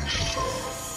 we serve.